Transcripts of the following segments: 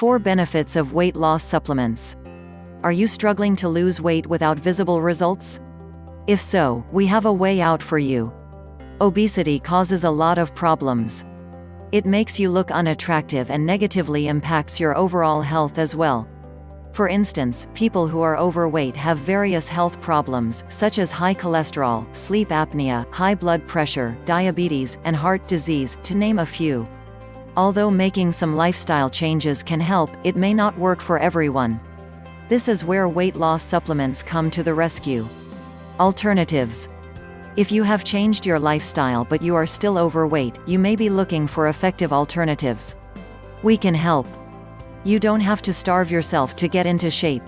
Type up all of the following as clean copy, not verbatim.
4 Benefits of Weight Loss Supplements. Are you struggling to lose weight without visible results? If so, we have a way out for you. Obesity causes a lot of problems. It makes you look unattractive and negatively impacts your overall health as well. For instance, people who are overweight have various health problems, such as high cholesterol, sleep apnea, high blood pressure, diabetes, and heart disease, to name a few. Although making some lifestyle changes can help, it may not work for everyone. This is where weight loss supplements come to the rescue. Alternatives. If you have changed your lifestyle but you are still overweight, you may be looking for effective alternatives. We can help. You don't have to starve yourself to get into shape.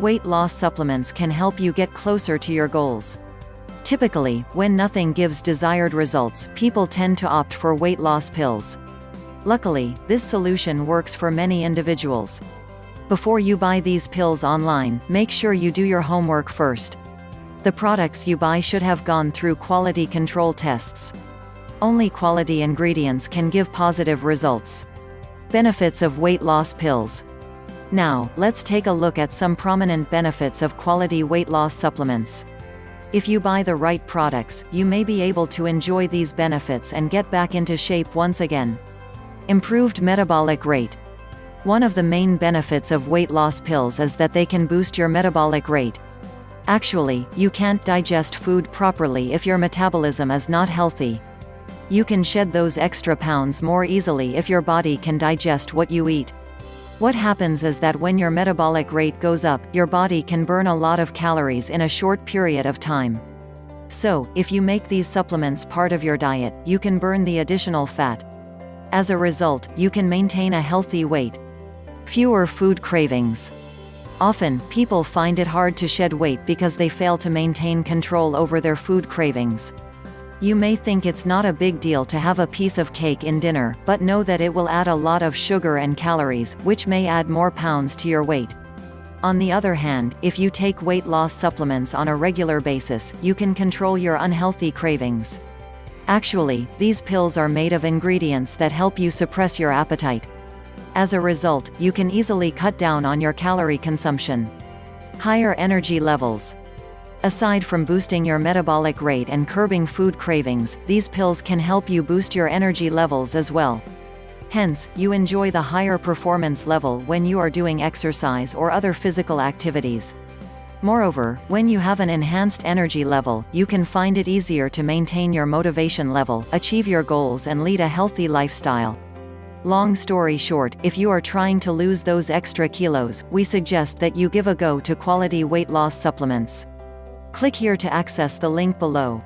Weight loss supplements can help you get closer to your goals. Typically, when nothing gives desired results, people tend to opt for weight loss pills. Luckily, this solution works for many individuals. Before you buy these pills online, make sure you do your homework first. The products you buy should have gone through quality control tests. Only quality ingredients can give positive results. Benefits of weight loss pills. Now, let's take a look at some prominent benefits of quality weight loss supplements. If you buy the right products, you may be able to enjoy these benefits and get back into shape once again. Improved metabolic rate. One of the main benefits of weight loss pills is that they can boost your metabolic rate. Actually, you can't digest food properly if your metabolism is not healthy. You can shed those extra pounds more easily if your body can digest what you eat. What happens is that when your metabolic rate goes up, your body can burn a lot of calories in a short period of time. So, if you make these supplements part of your diet, you can burn the additional fat. As a result, you can maintain a healthy weight. Fewer food cravings. Often, people find it hard to shed weight because they fail to maintain control over their food cravings. You may think it's not a big deal to have a piece of cake in dinner, but know that it will add a lot of sugar and calories, which may add more pounds to your weight. On the other hand, if you take weight loss supplements on a regular basis, you can control your unhealthy cravings. Actually, these pills are made of ingredients that help you suppress your appetite. As a result, you can easily cut down on your calorie consumption. Higher energy levels. Aside from boosting your metabolic rate and curbing food cravings, these pills can help you boost your energy levels as well. Hence, you enjoy the higher performance level when you are doing exercise or other physical activities. Moreover, when you have an enhanced energy level, you can find it easier to maintain your motivation level, achieve your goals, and lead a healthy lifestyle. Long story short, if you are trying to lose those extra kilos, we suggest that you give a go to quality weight loss supplements. Click here to access the link below.